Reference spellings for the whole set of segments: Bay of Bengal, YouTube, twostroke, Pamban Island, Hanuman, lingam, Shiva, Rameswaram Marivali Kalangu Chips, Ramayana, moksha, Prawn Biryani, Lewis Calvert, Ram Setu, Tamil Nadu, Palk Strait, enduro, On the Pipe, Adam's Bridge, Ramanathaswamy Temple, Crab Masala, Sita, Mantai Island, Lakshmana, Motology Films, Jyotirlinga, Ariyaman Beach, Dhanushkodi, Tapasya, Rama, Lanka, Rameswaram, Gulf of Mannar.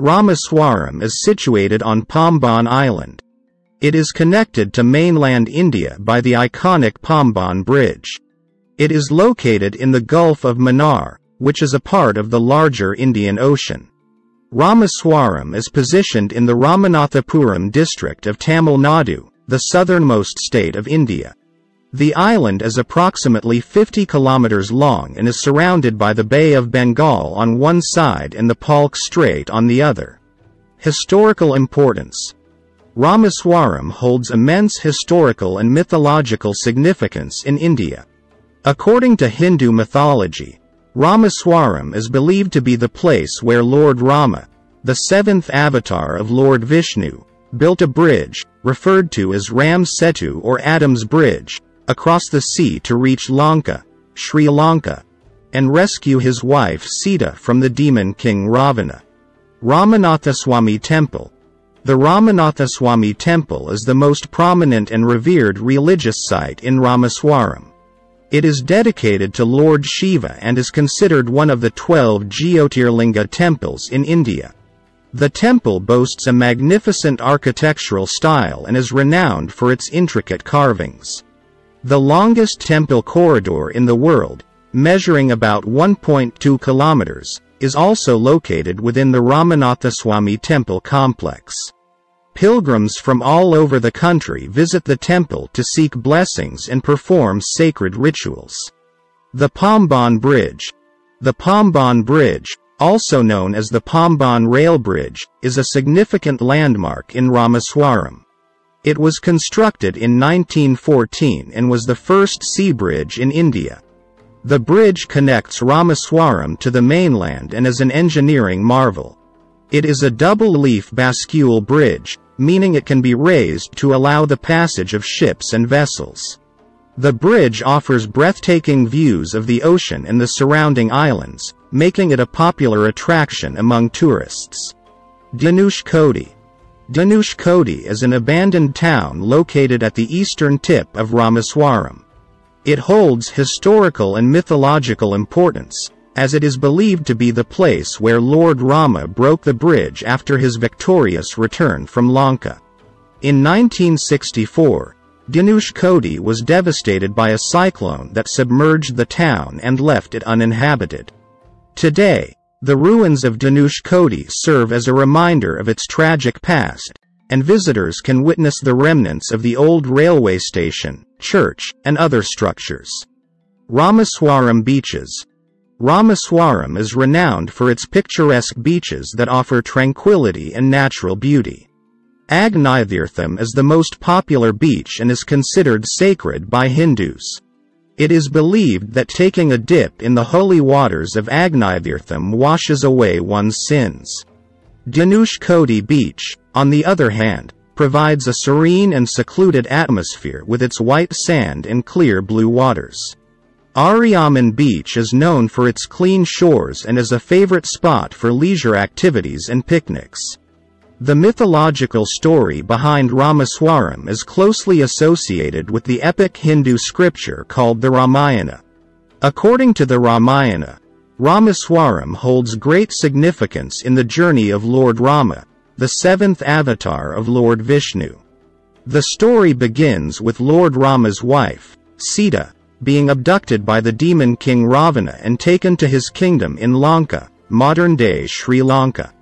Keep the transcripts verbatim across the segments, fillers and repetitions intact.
Rameswaram is situated on Pamban Island. It is connected to mainland India by the iconic Pamban Bridge. It is located in the Gulf of Mannar, which is a part of the larger Indian Ocean. Rameswaram is positioned in the Ramanathapuram district of Tamil Nadu, the southernmost state of India. The island is approximately fifty kilometers long and is surrounded by the Bay of Bengal on one side and the Palk Strait on the other. Historical importance. Rameswaram holds immense historical and mythological significance in India. According to Hindu mythology, Rameswaram is believed to be the place where Lord Rama, the seventh avatar of Lord Vishnu, built a bridge, referred to as Ram Setu or Adam's Bridge, across the sea to reach Lanka, Sri Lanka, and rescue his wife Sita from the demon king Ravana. Ramanathaswamy Temple. The Ramanathaswamy Temple is the most prominent and revered religious site in Rameswaram. It is dedicated to Lord Shiva and is considered one of the twelve Jyotirlinga temples in India. The temple boasts a magnificent architectural style and is renowned for its intricate carvings. The longest temple corridor in the world, measuring about one point two kilometers, is also located within the Ramanathaswamy Temple complex. Pilgrims from all over the country visit the temple to seek blessings and perform sacred rituals. The Pamban Bridge. The Pamban Bridge, also known as the Pamban Rail Bridge, is a significant landmark in Rameswaram. It was constructed in nineteen fourteen and was the first sea bridge in India. The bridge connects Rameswaram to the mainland and is an engineering marvel. It is a double-leaf bascule bridge, meaning it can be raised to allow the passage of ships and vessels. The bridge offers breathtaking views of the ocean and the surrounding islands, making it a popular attraction among tourists. Dhanushkodi. Dhanushkodi is an abandoned town located at the eastern tip of Rameswaram. It holds historical and mythological importance, as it is believed to be the place where Lord Rama broke the bridge after his victorious return from Lanka. In nineteen sixty-four, Dhanushkodi was devastated by a cyclone that submerged the town and left it uninhabited. Today, the ruins of Dhanushkodi serve as a reminder of its tragic past, and visitors can witness the remnants of the old railway station, church, and other structures. Rameswaram beaches. Rameswaram is renowned for its picturesque beaches that offer tranquility and natural beauty. Agnithirtham is the most popular beach and is considered sacred by Hindus. It is believed that taking a dip in the holy waters of Agnithirtham washes away one's sins. Dhanushkodi Beach, on the other hand, provides a serene and secluded atmosphere with its white sand and clear blue waters. Ariyaman Beach is known for its clean shores and is a favorite spot for leisure activities and picnics. The mythological story behind Rameswaram is closely associated with the epic Hindu scripture called the Ramayana. According to the Ramayana, Rameswaram holds great significance in the journey of Lord Rama, the seventh avatar of Lord Vishnu. The story begins with Lord Rama's wife, Sita, being abducted by the demon king Ravana and taken to his kingdom in Lanka, modern-day Sri Lanka.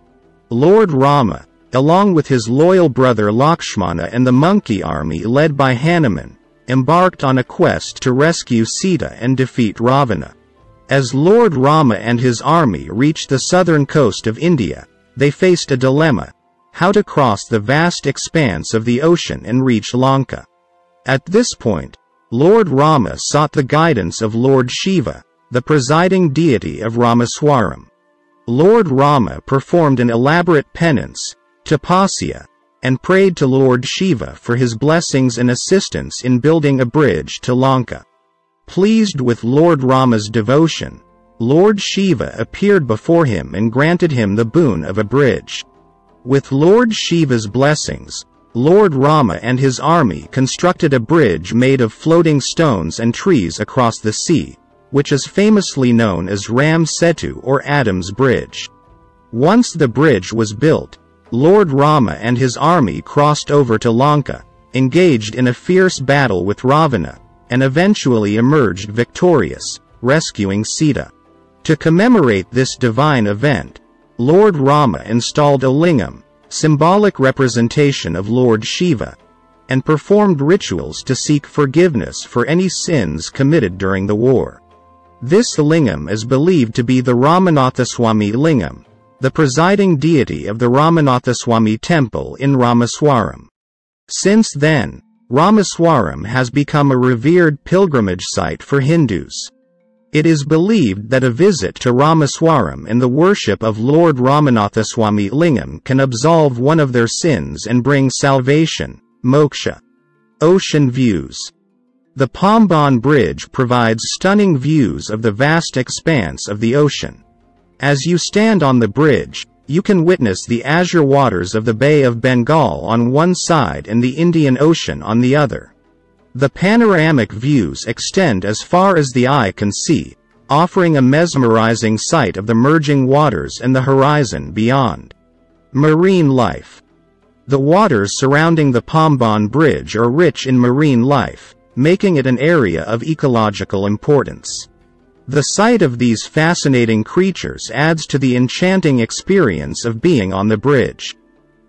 Lord Rama, along with his loyal brother Lakshmana and the monkey army led by Hanuman, embarked on a quest to rescue Sita and defeat Ravana. As Lord Rama and his army reached the southern coast of India, they faced a dilemma: how to cross the vast expanse of the ocean and reach Lanka. At this point, Lord Rama sought the guidance of Lord Shiva, the presiding deity of Rameswaram. Lord Rama performed an elaborate penance, Tapasya, and prayed to Lord Shiva for his blessings and assistance in building a bridge to Lanka. Pleased with Lord Rama's devotion, Lord Shiva appeared before him and granted him the boon of a bridge. With Lord Shiva's blessings, Lord Rama and his army constructed a bridge made of floating stones and trees across the sea, which is famously known as Ram Setu or Adam's Bridge. Once the bridge was built, Lord Rama and his army crossed over to Lanka, engaged in a fierce battle with Ravana, and eventually emerged victorious, rescuing Sita. To commemorate this divine event, Lord Rama installed a lingam, symbolic representation of Lord Shiva, and performed rituals to seek forgiveness for any sins committed during the war. This lingam is believed to be the Ramanathaswamy lingam, the presiding deity of the Ramanathaswamy Temple in Rameswaram. Since then, Rameswaram has become a revered pilgrimage site for Hindus. It is believed that a visit to Rameswaram and the worship of Lord Ramanathaswamy Lingam can absolve one of their sins and bring salvation, moksha. Ocean views. The Pamban Bridge provides stunning views of the vast expanse of the ocean. As you stand on the bridge, you can witness the azure waters of the Bay of Bengal on one side and the Indian Ocean on the other. The panoramic views extend as far as the eye can see, offering a mesmerizing sight of the merging waters and the horizon beyond. Marine life. The waters surrounding the Pamban Bridge are rich in marine life, making it an area of ecological importance. The sight of these fascinating creatures adds to the enchanting experience of being on the bridge.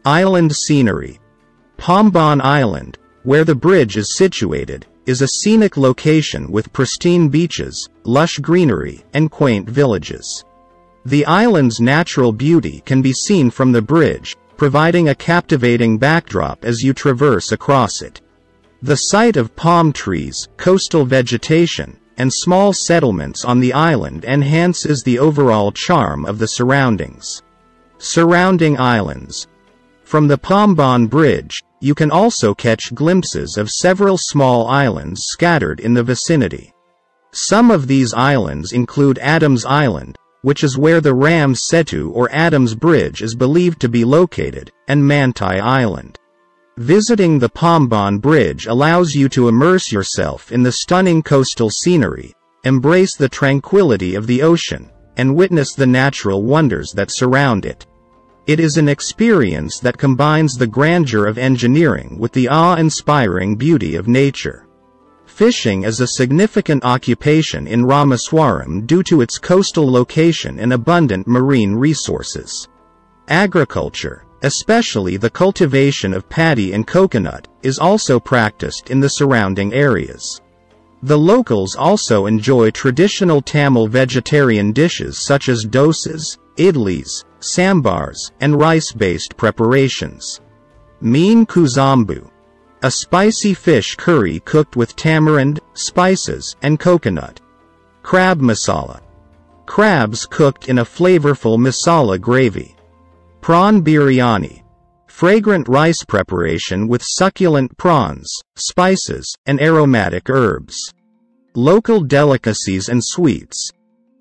Island scenery. Pamban Island, where the bridge is situated, is a scenic location with pristine beaches, lush greenery, and quaint villages. The island's natural beauty can be seen from the bridge, providing a captivating backdrop as you traverse across it. The sight of palm trees, coastal vegetation, and small settlements on the island enhances the overall charm of the surroundings. Surrounding islands. From the Pamban Bridge, you can also catch glimpses of several small islands scattered in the vicinity. Some of these islands include Adam's Island, which is where the Ram Setu or Adam's Bridge is believed to be located, and Mantai Island. Visiting the Pamban Bridge allows you to immerse yourself in the stunning coastal scenery, embrace the tranquility of the ocean, and witness the natural wonders that surround it. It is an experience that combines the grandeur of engineering with the awe-inspiring beauty of nature. Fishing is a significant occupation in Rameswaram due to its coastal location and abundant marine resources. Agriculture, especially the cultivation of paddy and coconut, is also practiced in the surrounding areas. The locals also enjoy traditional Tamil vegetarian dishes such as dosas, idlis, sambars, and rice-based preparations. Meen Kuzambu. A spicy fish curry cooked with tamarind, spices, and coconut. Crab masala. Crabs cooked in a flavorful masala gravy. Prawn biryani. Fragrant rice preparation with succulent prawns, spices, and aromatic herbs. Local delicacies and sweets.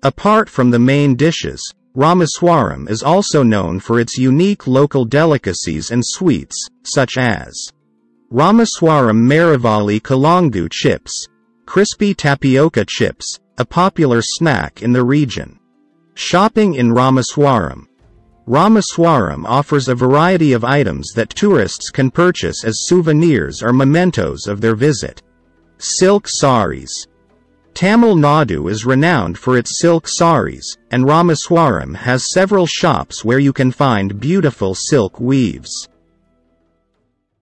Apart from the main dishes, Rameswaram is also known for its unique local delicacies and sweets, such as Rameswaram Marivali Kalangu Chips, crispy tapioca chips, a popular snack in the region. Shopping in Rameswaram. Rameswaram offers a variety of items that tourists can purchase as souvenirs or mementos of their visit. Silk saris. Tamil Nadu is renowned for its silk saris, and Rameswaram has several shops where you can find beautiful silk weaves.